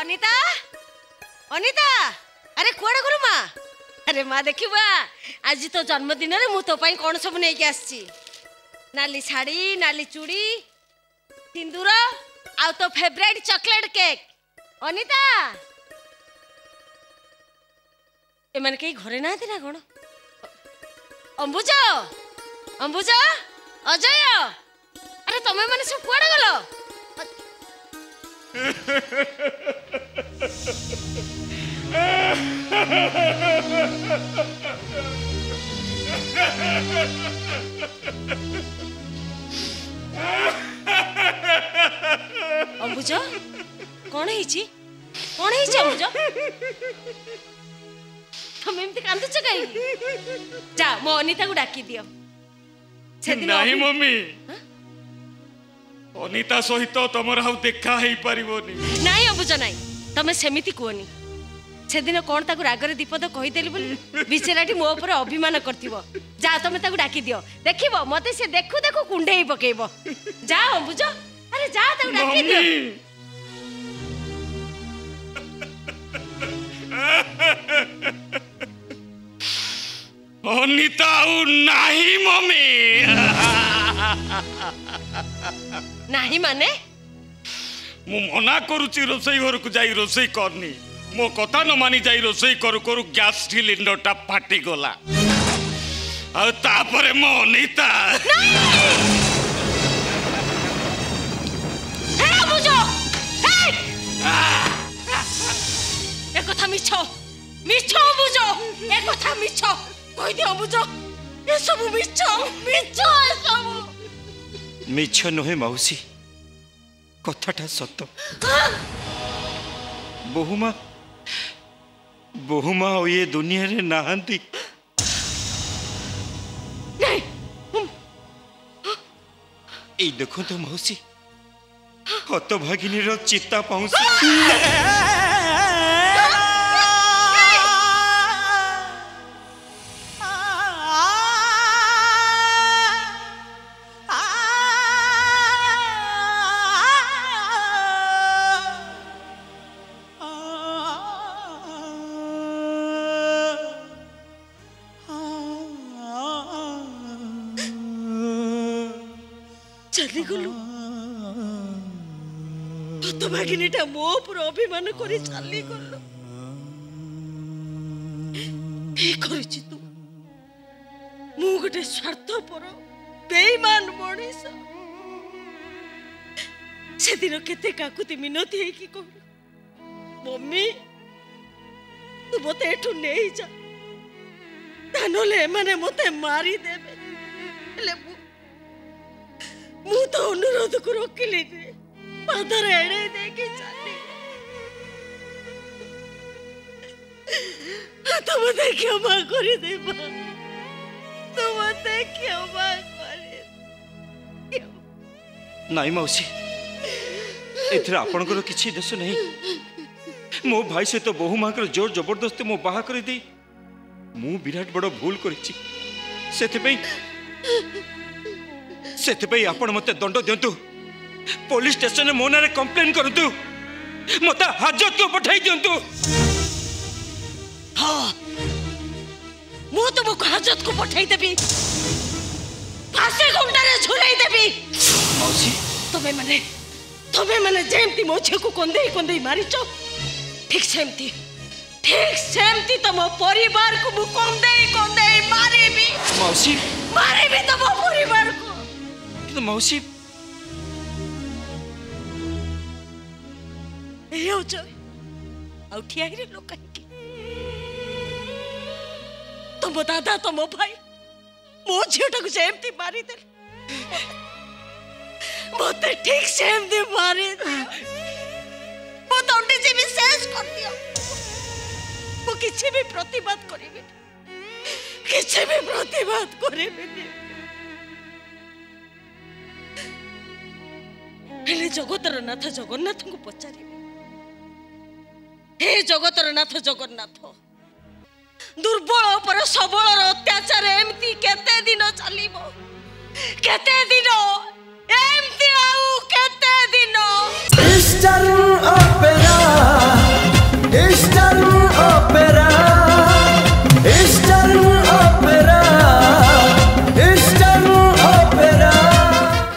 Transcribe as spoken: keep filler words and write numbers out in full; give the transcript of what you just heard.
अनिता, अनिता, अरे कुआड़े गुरु माँ, अरे माँ देखी बा, आज तो जन्मदिन है मु तो पाई कौन सब नहीं आसी, नाली साड़ी, नाली चूड़ी, सिंदूर, आउ तो फेवरेट चॉकलेट केक, अनिता, ये मन कहीं घरे ना थी ना कौन, अंबुजा, अंबुजा, अजय, अरे तुम्हें मन सब कुआड़े गलो अंबुज कौन है कौन है अंबुज तुम एमती कांदुच कहीं जा मो अनिता को डाकी दियो नहीं मम्मी अनिता सहित तुमर हाउ देखा ही पारिबोनी नहीं अबुज नहीं तमे सेमिति कोनी से दिन कोन ताकू राग रे दीपद कहि देली बोली बिचेराटी मो ऊपर अभिमान करथिबो जा तमे ताकू डाकी दियो देखिबो मते से देखु देखु कुंडे ही पकेइबो जा अबुज अरे जा ताकू डाकी दियो अनिता उ नाही मम्मी नहीं माने मु मना करूची रोसई घर को जाई रोसई करनी मो कथा न मानी जाई रोसई करू करू गैस सिलेंडर टा फाटी गला आ तापरे मो अनिता हे बुझो हे ए कथा मिछो मिछो बुझो ए कथा मिछो कोइ दियो बुझो ए सब मिछो मिछो सब मिछ नुहे मौसी कथाटा सत बहुमा बहुमा ये दुनिया रे नहांती ए देखो तो मौसी कत भागिनी रो चिता पहुंची गिनीटा मो पर अभिमान करी चाली गलो ए करछि तू मु गटे स्वार्थपर बेईमान मनीष से दिन केते काकुती मिनती है कि कहू मम्मी तू मते एठू नेई जा तानले माने मते मारी देबे ले मु तो अनुरोध को रोकिली पदर एड़े देके चली तुम मत क्षमा कर दे मां तुम मत क्षमा कर दे नहीं मौसी एथरा आपन को किछि दोष नहीं मो भाई से तो बहु मां कर जोर जबरदस्ती मो बाहा कर दी मु विराट बड़ भूल करछि सेते पई सेते पई आपन मते दंड देंतु पुलिस स्टेशन में मोना रे कंप्लेन कर दू मत हाजत को पठाई दिंतु हां मु तुमको हाजत को पठाई देबी फांसी गुंडा रे झुलाई देबी मौसी तमे माने तमे माने जेमती मोछे को कोंदे कोंदे मारी छो ठीक सेमती ठीक सेमती तमो परिवार को मु कोंदे कोंदे मारीबी मौसी मारीबी तमो परिवार को तो मौसी यो जो औठिया रे लोक के तुम दादा तुम भाई मो झियोटा को सेमती मारी दे मते ठीक सेमती मारी मो तोंडी जी भी शेष कर दियो मो किछे भी प्रतिवाद करिबे किछे भी प्रतिवाद करिबे हेले जगतर नाथ जगन्नाथ को पचारी हे जगतर नाथ जगन्नाथ दुर्बल पर सबल अत्याचार एमती केते